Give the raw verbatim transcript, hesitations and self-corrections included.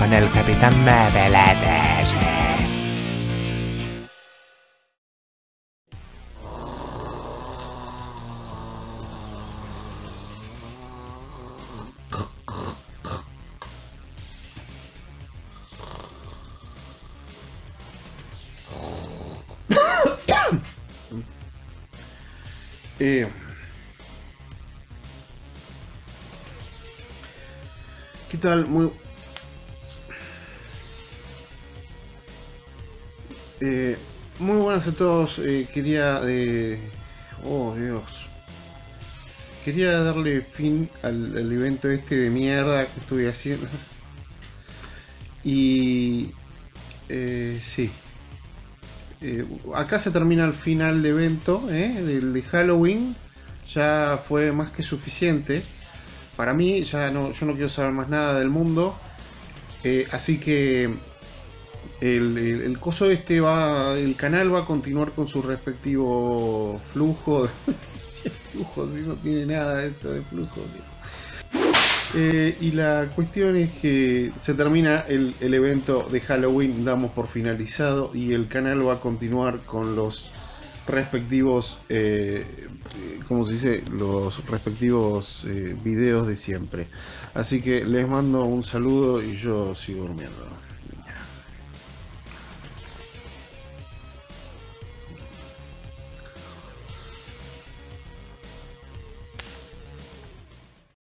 con el Capitán Pelotas. Eh, ¿Qué tal? Muy... Eh, muy buenas a todos. Eh, quería... Eh... Oh, Dios. Quería darle fin al, al evento este de mierda que estuve haciendo. Y... Eh, sí. Eh, acá se termina el final de evento, ¿eh? del de Halloween. Ya fue más que suficiente para mí. Ya no, yo no quiero saber más nada del mundo. Eh, así que el, el, el coso este va, el canal va a continuar con su respectivo flujo. ¿Qué flujo? Si no tiene nada esto de flujo. Eh, y la cuestión es que se termina el, el evento de Halloween, damos por finalizado y el canal va a continuar con los respectivos, eh, como se dice, los respectivos eh, videos de siempre. Así que les mando un saludo y yo sigo durmiendo.